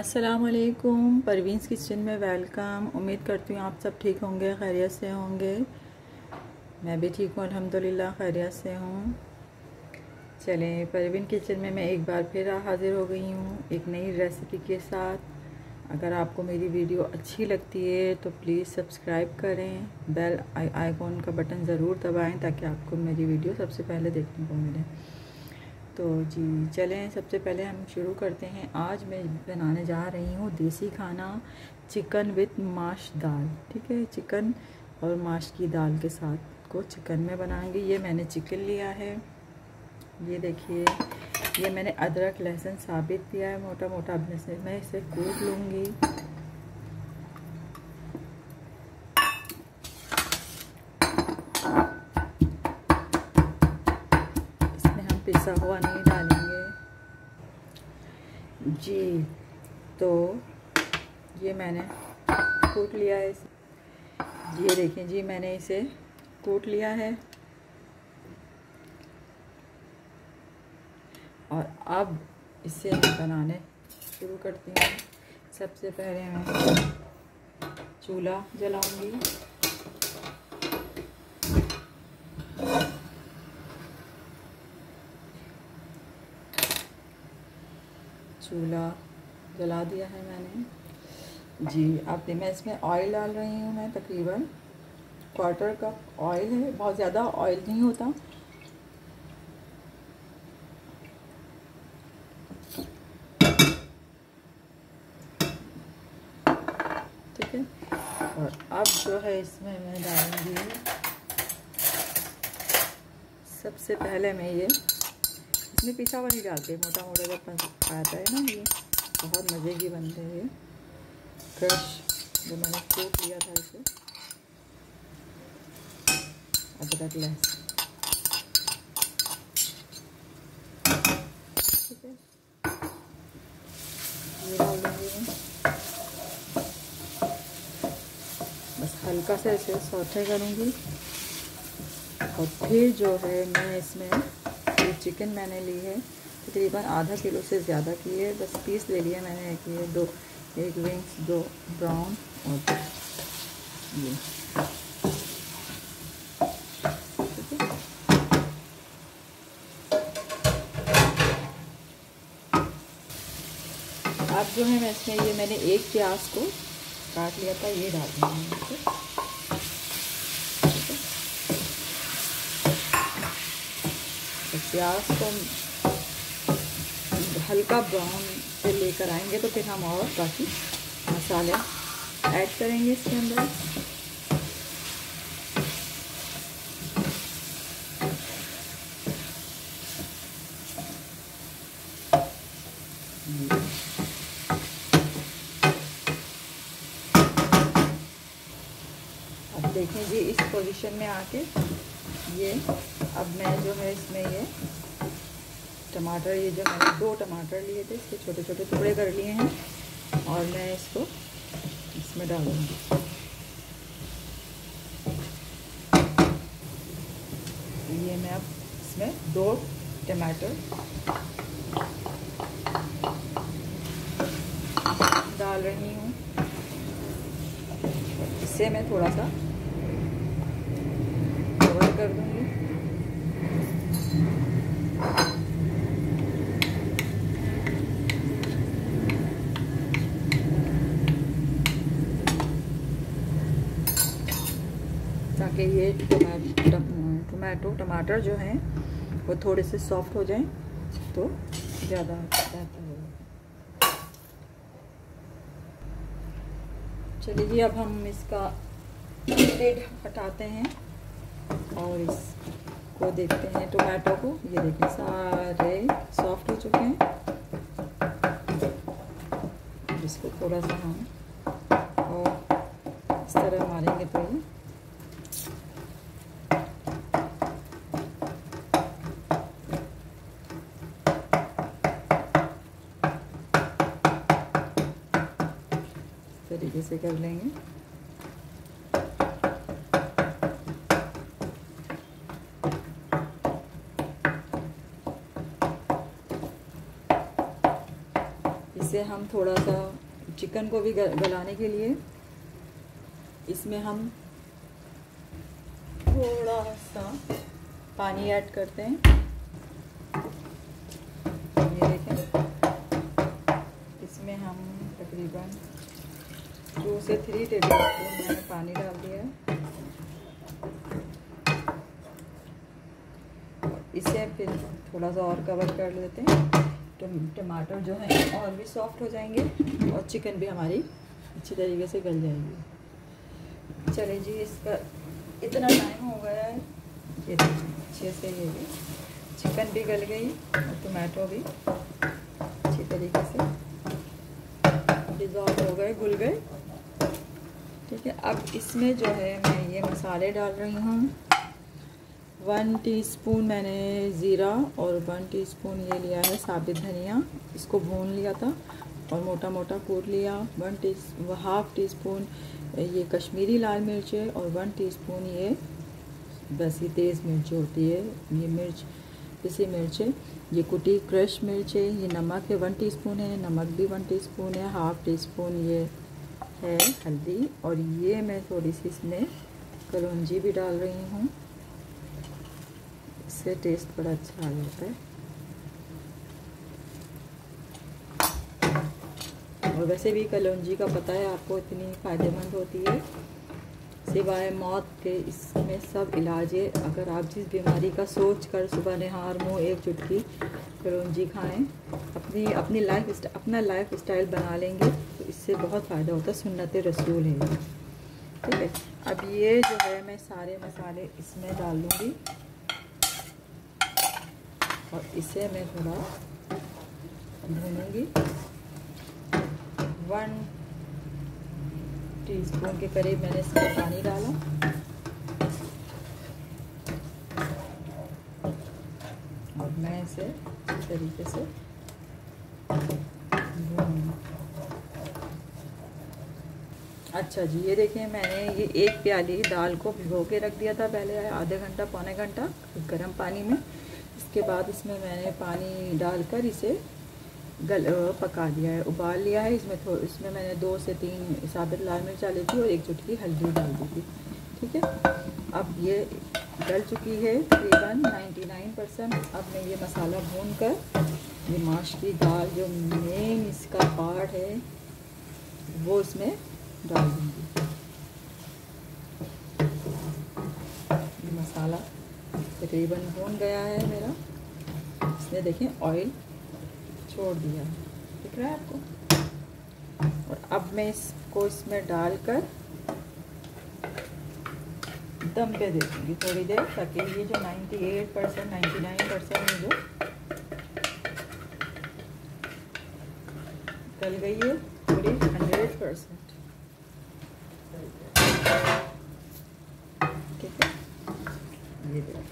अस्सलामुअलैकुम, परवीन्स किचन में वेलकम। उम्मीद करती हूँ आप सब ठीक होंगे, खैरियत से होंगे। मैं भी ठीक हूँ, अल्हम्दुलिल्लाह खैरियत से हूँ। चलें, परवीन किचन में मैं एक बार फिर हाज़िर हो गई हूँ एक नई रेसिपी के साथ। अगर आपको मेरी वीडियो अच्छी लगती है तो प्लीज़ सब्सक्राइब करें, बेल आइकॉन का बटन ज़रूर दबाएँ ताकि आपको मेरी वीडियो सबसे पहले देखने को मिले। तो जी चलें, सबसे पहले हम शुरू करते हैं। आज मैं बनाने जा रही हूँ देसी खाना, चिकन विथ माश दाल। ठीक है, चिकन और माश की दाल के साथ को चिकन में बनाएंगे। ये मैंने चिकन लिया है, ये देखिए, ये मैंने अदरक लहसुन साबित लिया है मोटा मोटा। अब से मैं इसे कूट लूँगी। पिसा हुआ नहीं डालेंगे जी। तो ये मैंने कूट लिया है, ये देखें जी, मैंने इसे कूट लिया है। और अब इसे मैं बनाने शुरू करती हूँ। सबसे पहले मैं चूल्हा जलाऊंगी। चूल्हा जला दिया है मैंने जी। अब मैं इसमें ऑयल डाल रही हूँ। मैं तकरीबन 1/4 कप ऑयल है, बहुत ज़्यादा ऑयल नहीं होता। ठीक है, और अब जो है इसमें मैं डालूँगी, सबसे पहले मैं ये इसमें पिसा हुआ नहीं डालते, मोटा मोटा जब आता है ना, ये बहुत मज़े की बनते हैं। क्रश जो मैंने कूट लिया था इसे, अदरक लहसुन, ये डाल देंगे। बस हल्का सा इसे सौटे करूँगी। और फिर जो है मैं इसमें चिकन मैंने ली है, तकरीबन 1/2 किलो से ज़्यादा की है। बस पीस ले लिया मैंने एक, ये दो, एक विंग्स, 2 ब्राउन और 2 ये। ठीक है, अब जो है मैं इसमें ये मैंने एक प्याज को काट लिया था, ये डाल दूँगी। प्याज को हल्का ब्राउन पे लेकर आएंगे तो फिर हम और बाकी मसाले ऐड करेंगे इसके अंदर। अब देखें जी, इस पोजीशन में आके ये अब मैं जो है इसमें ये टमाटर, ये जो मैंने 2 टमाटर लिए थे, इसके छोटे छोटे टुकड़े कर लिए हैं, और मैं इसको इसमें डालूंगी। ये मैं अब इसमें 2 टमाटर डाल रही हूँ। इससे मैं थोड़ा सा कवर कर दूँगी। ये टमाटर जो हैं वो थोड़े से सॉफ्ट हो जाएं तो ज़्यादा बेहतर होगा। चलिए जी, अब हम इसका लिड हटाते हैं और इसको देखते हैं, टमाटर को। ये देखिए, सारे सॉफ्ट हो चुके हैं। इसको थोड़ा सा हम और इस तरह मारेंगे तो ये तरीके से कर लेंगे। इस इसे हम थोड़ा सा चिकन को भी गलाने के लिए इसमें हम थोड़ा सा पानी ऐड करते हैं। ये देखें, इसमें हम तकरीबन 2 से 3 टेबलस्पून मैंने पानी डाल दिया है। इसे फिर थोड़ा सा और कवर कर लेते हैं। टमाटर जो है और भी सॉफ्ट हो जाएंगे और चिकन भी हमारी अच्छी तरीके से गल जाएगी। चलिए जी, इसका इतना टाइम हो गया है, ये अच्छे से ये भी चिकन भी गल गई और टमाटो भी अच्छी तरीके से डिज़ॉल्व हो गए, घुल गए। ठीक है, अब इसमें जो है मैं ये मसाले डाल रही हूँ। 1 टीस्पून मैंने ज़ीरा और 1 टीस्पून ये लिया है साबुत धनिया, इसको भून लिया था और मोटा मोटा कूट लिया। 1 ½ टीस्पून ये कश्मीरी लाल मिर्च है और 1 टीस्पून ये बसी तेज़ मिर्च होती है, ये मिर्च पिसी मिर्च है, ये कुटी क्रश मिर्च है, ये नमक है 1 टीस्पून है, नमक भी 1 टीस्पून है, ½ टीस्पून ये है हल्दी और ये मैं थोड़ी सी इसमें कलौंजी भी डाल रही हूँ, इससे टेस्ट बड़ा अच्छा आ जाता है। और वैसे भी कलौंजी का पता है आपको इतनी फ़ायदेमंद होती है, सिवाय मौत के इसमें सब इलाज है। अगर आप जिस बीमारी का सोच कर सुबह निहार मुँह एक चुटकी कलौंजी खाएं, अपना लाइफ स्टाइल बना लेंगे तो इससे बहुत फ़ायदा होता है, सुन्नत रसूल है। ठीक है, अब ये जो है मैं सारे मसाले इसमें डाल दूँगी और इसे मैं थोड़ा भूनूंगी। 1 टीस्पून के करीब मैंने इसमें पानी डाला। और मैं इसे इस तरीके से भूनूंगी। अच्छा जी, ये देखिए मैंने ये 1 प्याली दाल को भिगो के रख दिया था पहले, आधे घंटा पौने घंटा गर्म पानी में। इसके बाद इसमें मैंने पानी डालकर इसे पका लिया है, उबाल लिया है। इसमें मैंने 2 से 3 साबुत लाल मिर्च डाली थी और 1 चुटकी हल्दी डाल दी थी। ठीक है, अब ये गल चुकी है तकरीबन 99%। अब मैं ये मसाला भून कर ये माश की दाल जो मेन इसका पार्ट है वो इसमें डाल दूँगी। ये मसाला तकरीबन भून गया है मेरा, इसमें देखें ऑयल छोड़ दिया, दिख रहा है आपको। और अब मैं इसको इसमें डालकर दम पे दे दूँगी थोड़ी देर, ताकि ये जो 99% ये जो गल गई है पूरी 100%। ठीक है, ये देखिए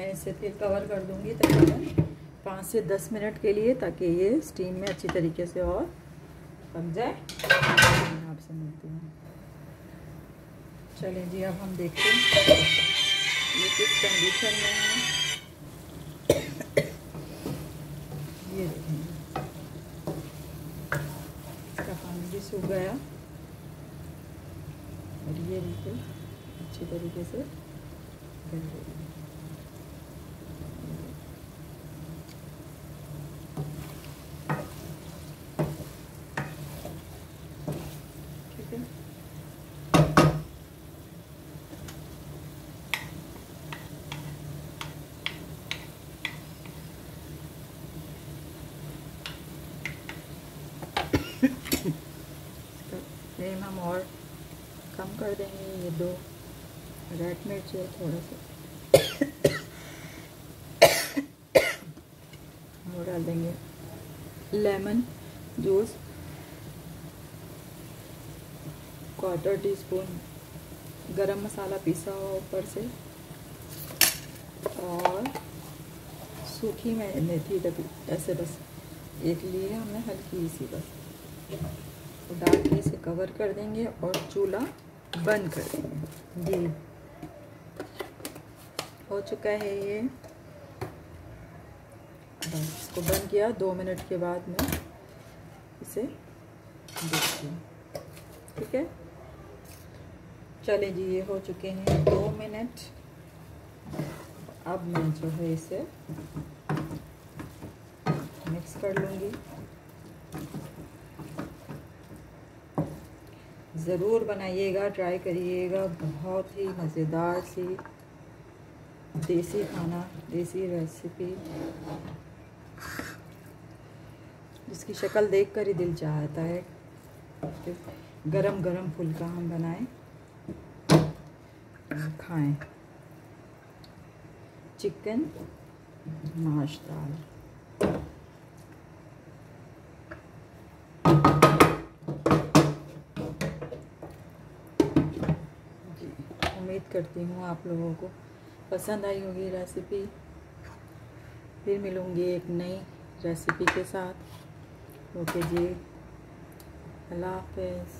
मैं इसे फिर कवर कर दूंगी तकरीबन 5 से 10 मिनट के लिए, ताकि ये स्टीम में अच्छी तरीके से और पक जाए। आपसे मिलती हूँ। चलिए जी, अब हम देखते हैं ये किस कंडीशन में है। ये देखेंगे इसका पानी भी सूख गया और ये बिल्कुल अच्छी तरीके से गल गई। फ्लेम हम और कम कर देंगे। ये 2 रेड मिर्च है, थोड़ा सा वो डाल देंगे, लेमन जूस 1/4 टीस्पून, गरम मसाला पीसा हुआ ऊपर से और सूखी मेथी डबी ऐसे बस एक लिए हमने हल्की सी बस डाल के इसे कवर कर देंगे और चूल्हा बंद कर देंगे। जी हो चुका है ये, इसको बंद किया। 2 मिनट के बाद में इसे देखती हूँ, ठीक है। चले जी, ये हो चुके हैं 2 मिनट। अब मैं जो है इसे मिक्स कर लूँगी। ज़रूर बनाइएगा, ट्राई करिएगा, बहुत ही मज़ेदार सी देसी खाना, देसी रेसिपी, जिसकी शक्ल देखकर ही दिल चाहता है कि गरम गरम फुल्का हम बनाएं और खाएं। चिकन माश दाल, उम्मीद करती हूँ आप लोगों को पसंद आई होगी रेसिपी। फिर मिलूँगी एक नई रेसिपी के साथ। ओके जी, अल्लाह हाफ़िज़।